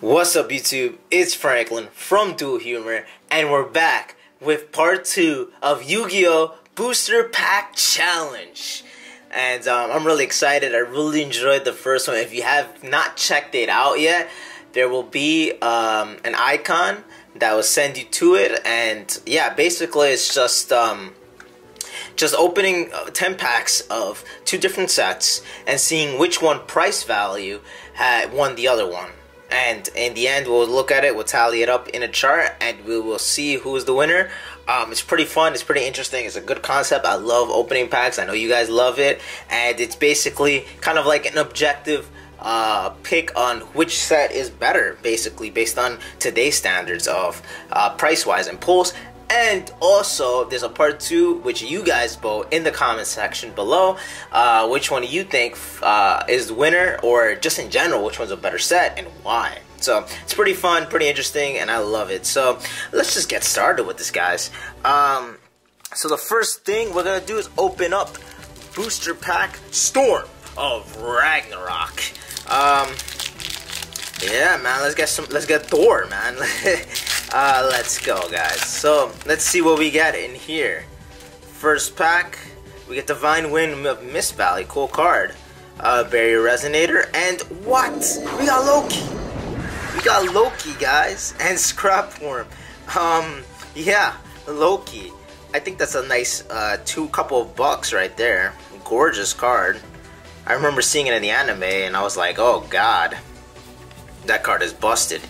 What's up YouTube, it's Franklin from Duel Humor, and we're back with part 2 of Yu-Gi-Oh! Booster Pack Challenge. And I'm really excited. I really enjoyed the first one. If you have not checked it out yet, there will be an icon that will send you to it. And yeah, basically it's just opening 10 packs of two different sets and seeing which one price value had won the other one. And in the end, we'll look at it, we'll tally it up in a chart, and we will see who is the winner. It's pretty fun, it's pretty interesting, it's a good concept. I love opening packs, I know you guys love it. And it's basically kind of like an objective pick on which set is better, basically, based on today's standards of price-wise and pulls. And also, there's a part 2, which you guys vote in the comment section below, which one do you think is the winner, or just in general, which one's a better set, and why. So, it's pretty fun, pretty interesting, and I love it. So, let's just get started with this, guys. So, the first thing we're going to do is open up Booster Pack Storm of Ragnarok. Yeah, man, let's get Thor, man. Let's go, guys. So let's see what we got in here. First pack, we get Divine Wind Mist Valley, cool card. Barrier Resonator, and what? We got Loki. We got Loki, guys, and Scrap Worm. Yeah, Loki. I think that's a nice couple of bucks right there. Gorgeous card. I remember seeing it in the anime, and I was like, oh god, that card is busted.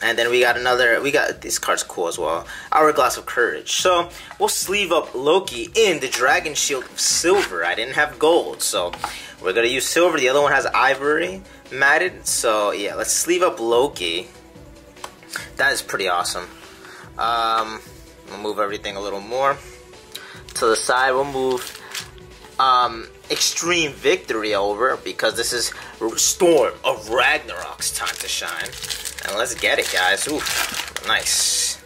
And then we got another, this card's cool as well, Hourglass of Courage. So, we'll sleeve up Loki in the Dragon Shield of Silver. I didn't have gold, so we're going to use silver. The other one has ivory matted, so yeah, let's sleeve up Loki. That is pretty awesome. We'll move everything a little more. To the side, we'll move Extreme Victory over, because this is Storm of Ragnarok's time to shine. And let's get it, guys. Oof, nice.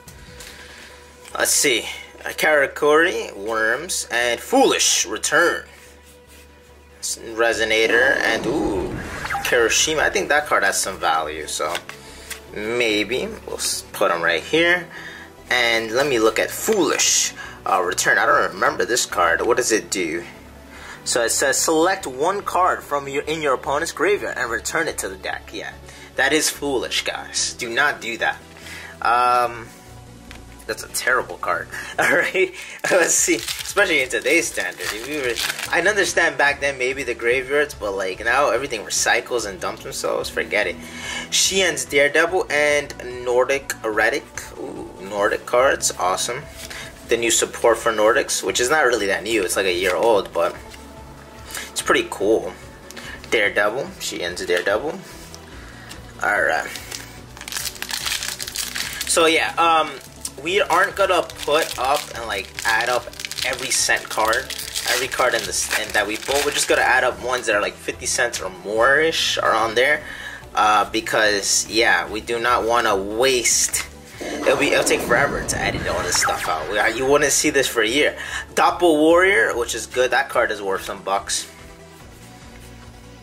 Let's see. Karakori, Worms, and Foolish Return. Resonator, and ooh, Kirishima. I think that card has some value, so maybe we'll put them right here. And let me look at Foolish Return. I don't remember this card. What does it do? So it says select one card from your opponent's graveyard and return it to the deck. Yeah. That is foolish, guys. Do not do that. That's a terrible card. Alright, let's see. Especially in today's standard. If you I understand back then maybe the graveyards, but like now everything recycles and dumps themselves. Forget it. Shien's Daredevil and Nordic Erratic. Ooh, Nordic cards. Awesome. The new support for Nordics, which is not really that new. It's like a year old, but it's pretty cool. Daredevil. Shien's Daredevil. Alright, so yeah, we aren't gonna put up and like add up every cent card, every card in the stand that we pull. We're just gonna add up ones that are like 50 cents or more-ish are on there, because yeah, we do not want to waste. It'll take forever to edit all this stuff out. You wouldn't see this for a year. Doppel Warrior, which is good. That card is worth some bucks.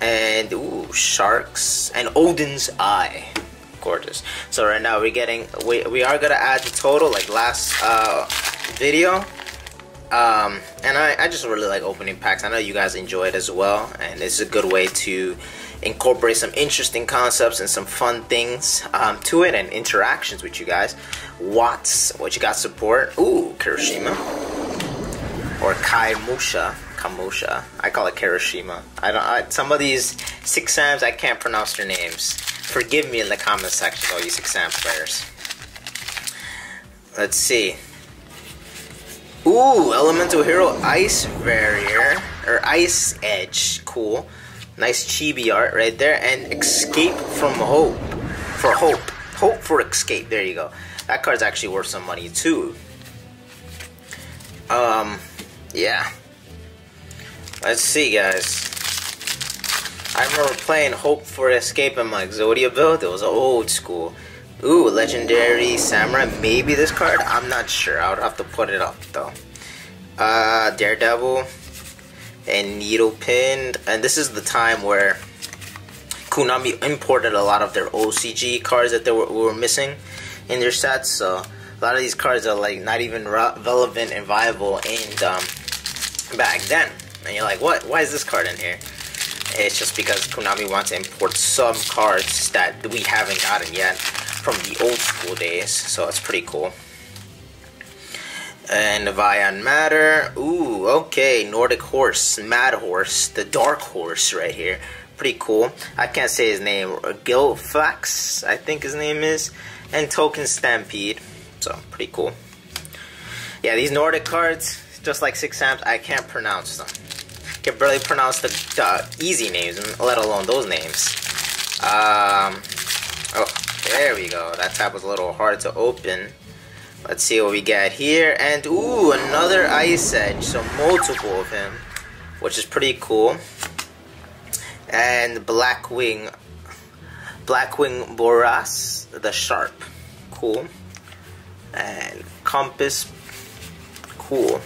And ooh, sharks and Odin's Eye, gorgeous. So right now we're getting, we are gonna add the total like last video. And I just really like opening packs. I know you guys enjoy it as well, and it's a good way to incorporate some interesting concepts and some fun things to it, and interactions with you guys. Watts, what you got support? Ooh, Kirishima or Kaimusha. Kamusha. I call it Kirishima. Some of these 6-Sams, I can't pronounce their names. Forgive me in the comment section, all you 6-Sam players. Let's see. Ooh, Elemental Hero Ice Barrier, or Ice Edge. Cool. Nice chibi art right there. And Escape from Hope. For Hope. Hope for Escape. There you go. That card's actually worth some money too. Yeah. Let's see, guys. I remember playing Hope for Escape in my Exodia build. It was old school. Ooh, Legendary Samurai. Maybe this card? I'm not sure. I would have to put it up, though. Daredevil. And Needle Pinned. And this is the time where Konami imported a lot of their OCG cards that they were missing in their sets, so a lot of these cards are like not even relevant and viable in back then. And you're like, what? Why is this card in here? It's just because Konami wants to import some cards that we haven't gotten yet from the old school days, so it's pretty cool. And Vion Matter, ooh, okay, Nordic Horse, Mad Horse, the Dark Horse right here, pretty cool. I can't say his name, Gilfax, I think his name is, and Token Stampede, so pretty cool. Yeah, these Nordic cards, just like Six Amps, I can't pronounce them. Can barely pronounce the easy names, let alone those names. Oh, there we go. That tab was a little hard to open. Let's see what we got here. And ooh, another Ice Edge. So multiple of him, which is pretty cool. And Blackwing Boras, the Sharp, cool. And Compass, cool.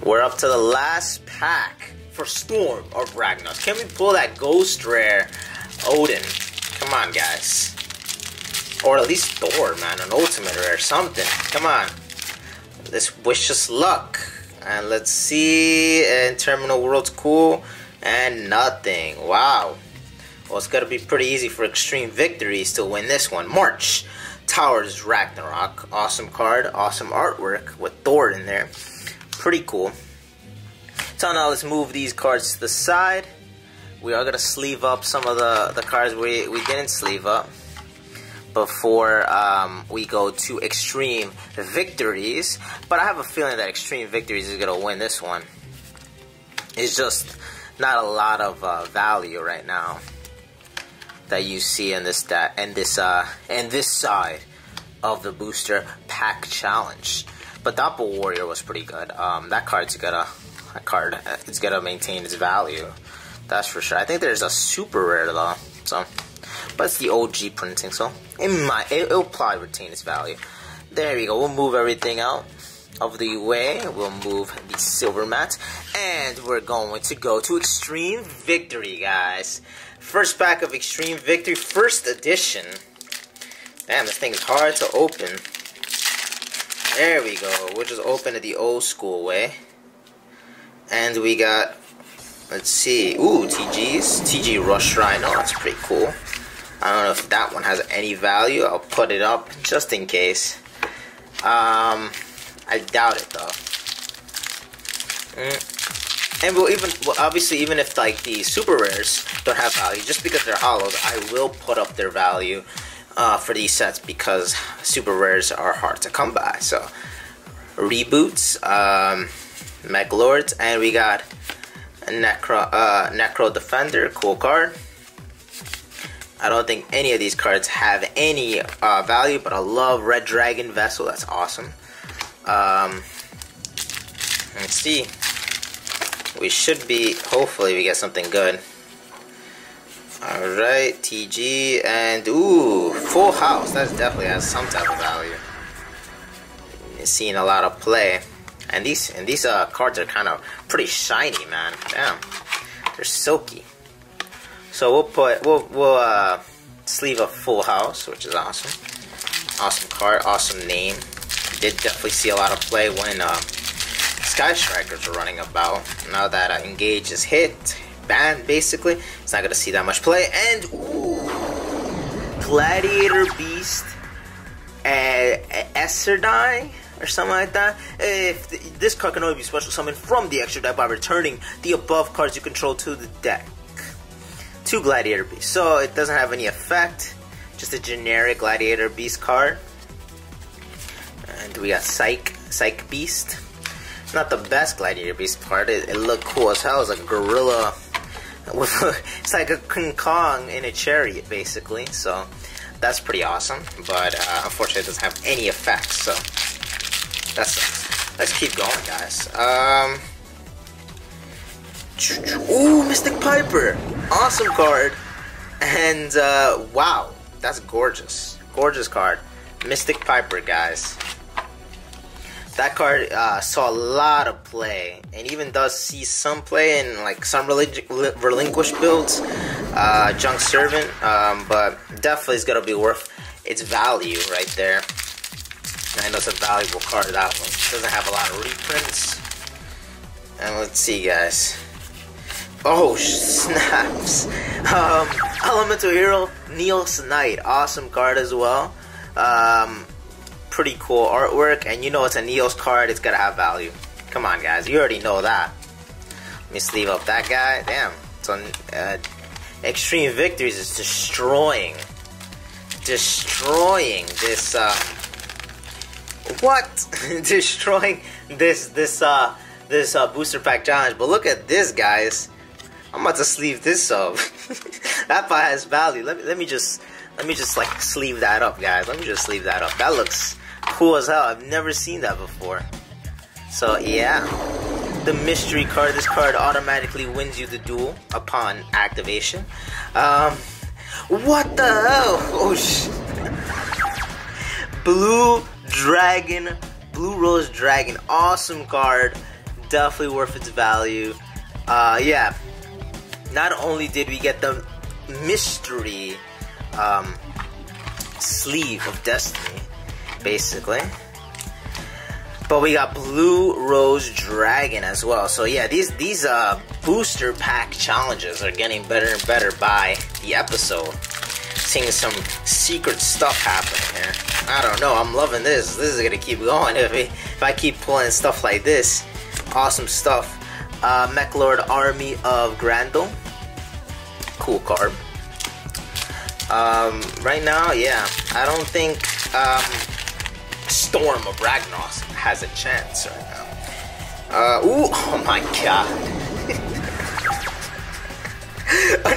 We're up to the last pack for Storm of Ragnarok. Can we pull that Ghost Rare Odin? Come on, guys. Or at least Thor, man. An Ultimate Rare, something. Come on. Let's wish us luck. And let's see. And Terminal World's cool. And nothing. Wow. Well, it's going to be pretty easy for Extreme Victories to win this one. March Towers Ragnarok. Awesome card. Awesome artwork with Thor in there. Pretty cool. So now let's move these cards to the side. We are going to sleeve up some of the cards we didn't sleeve up before we go to Extreme Victories. But I have a feeling that Extreme Victories is going to win this one. It's just not a lot of value right now that you see in this and this side of the booster pack challenge. But Doppel Warrior was pretty good. That card is gonna maintain its value. That's for sure. I think there's a super rare though. So, but it's the OG printing, so it'll probably retain its value. There we go. We'll move everything out of the way. We'll move the silver mats, and we're going to go to Extreme Victory, guys. First pack of Extreme Victory, first edition. Damn, this thing is hard to open. There we go. We'll just open it the old school way. And we got, let's see, ooh, TGs. TG Rush Rhino. That's pretty cool. I don't know if that one has any value. I'll put it up just in case. I doubt it though. And obviously even if like the super rares don't have value, just because they're hollows, I will put up their value for these sets, because super rares are hard to come by. So reboots, Mech Lords, and we got a Necro Defender, cool card. I don't think any of these cards have any value, but I love Red Dragon Vessel. That's awesome. Let's see. We should be, hopefully we get something good. Alright, TG, and ooh, Full House. That definitely has some type of value. It's seen a lot of play. And these cards are kind of pretty shiny, man. Damn. They're silky. So we'll sleeve a Full House, which is awesome. Awesome card, awesome name. Did definitely see a lot of play when Sky Strikers were running about. Now that Engage is hit, banned basically, it's not gonna see that much play. And ooh, Gladiator Beast, Esserdine or something like that. If this card can only be special summoned from the extra deck by returning the above cards you control to the deck to Gladiator Beast, so it doesn't have any effect, just a generic Gladiator Beast card. And we got Psych Beast. Not the best Gladiator Beast card. It looked cool as hell. It's like a gorilla with it's like a King Kong in a chariot, basically. So that's pretty awesome. But unfortunately, it doesn't have any effects. So that sucks. Let's keep going, guys. Ooh, Mystic Piper, awesome card. And wow, that's gorgeous, gorgeous card, Mystic Piper, guys. That card saw a lot of play, and even does see some play in like some relinquished builds, Junk Servant, but definitely is gonna be worth its value right there. And I know it's a valuable card, that one. It doesn't have a lot of reprints. And let's see, guys. Oh snaps! Elemental Hero Needle Knight, awesome card as well. Pretty cool artwork, and you know it's a Neos card, it's gotta have value. Come on, guys, you already know that. Let me sleeve up that guy. Damn, it's on Extreme Victories is destroying this. Destroying this booster pack challenge. But look at this, guys. I'm about to sleeve this up. That part has value. Let me just like sleeve that up, guys. Let me just sleeve that up. That looks cool as hell. I've never seen that before. So yeah, the mystery card. This card automatically wins you the duel upon activation. What the hell? Oh shit! Blue Dragon, Blue Rose Dragon. Awesome card. Definitely worth its value. Yeah. Not only did we get the mystery sleeve of destiny, basically, but we got Blue Rose Dragon as well. So yeah, these booster pack challenges are getting better and better by the episode. Seeing some secret stuff happening here. I don't know, I'm loving this. This is gonna keep going if I keep pulling stuff like this. Awesome stuff. Mech Lord Army of Grendel, cool card. Right now, yeah, I don't think Storm of Ragnarok has a chance right now. Ooh, oh my god.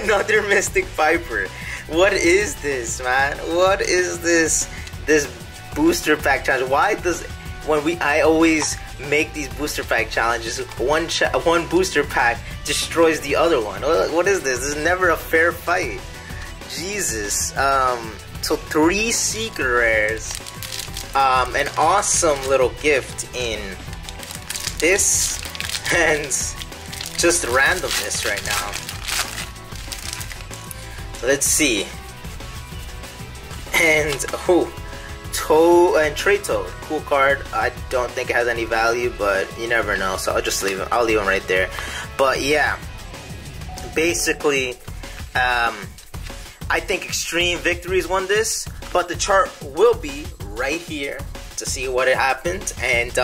Another Mystic Piper. What is this, man? What is this? This booster pack challenge. Why does I always make these booster pack challenges, one booster pack destroys the other one? What is this? This is never a fair fight. Jesus. So 3 secret rares, an awesome little gift in this, and just randomness right now. Let's see. And who? Toad and Trey Toad, cool card. I don't think it has any value, but you never know, so I'll just leave him. I'll leave him right there. But yeah, basically, I think Extreme Victories won this, but the chart will be right here to see what it happened. And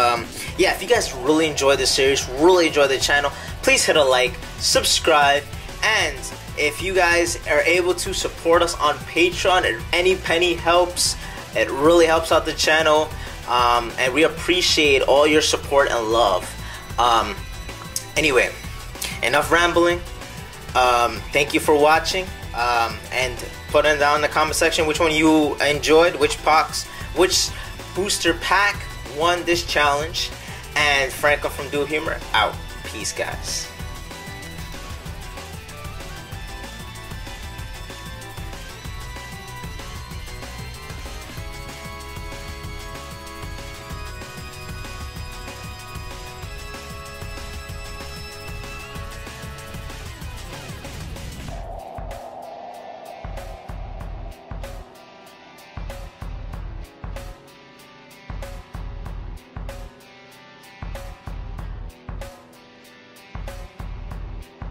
yeah, if you guys really enjoy this series, really enjoy the channel, please hit a like, subscribe, and if you guys are able to support us on Patreon, any penny helps. It really helps out the channel, and we appreciate all your support and love. Anyway, enough rambling. Thank you for watching. And put it down in the comment section which one you enjoyed, which booster pack won this challenge. And Franco from Duel Humor out. Peace, guys.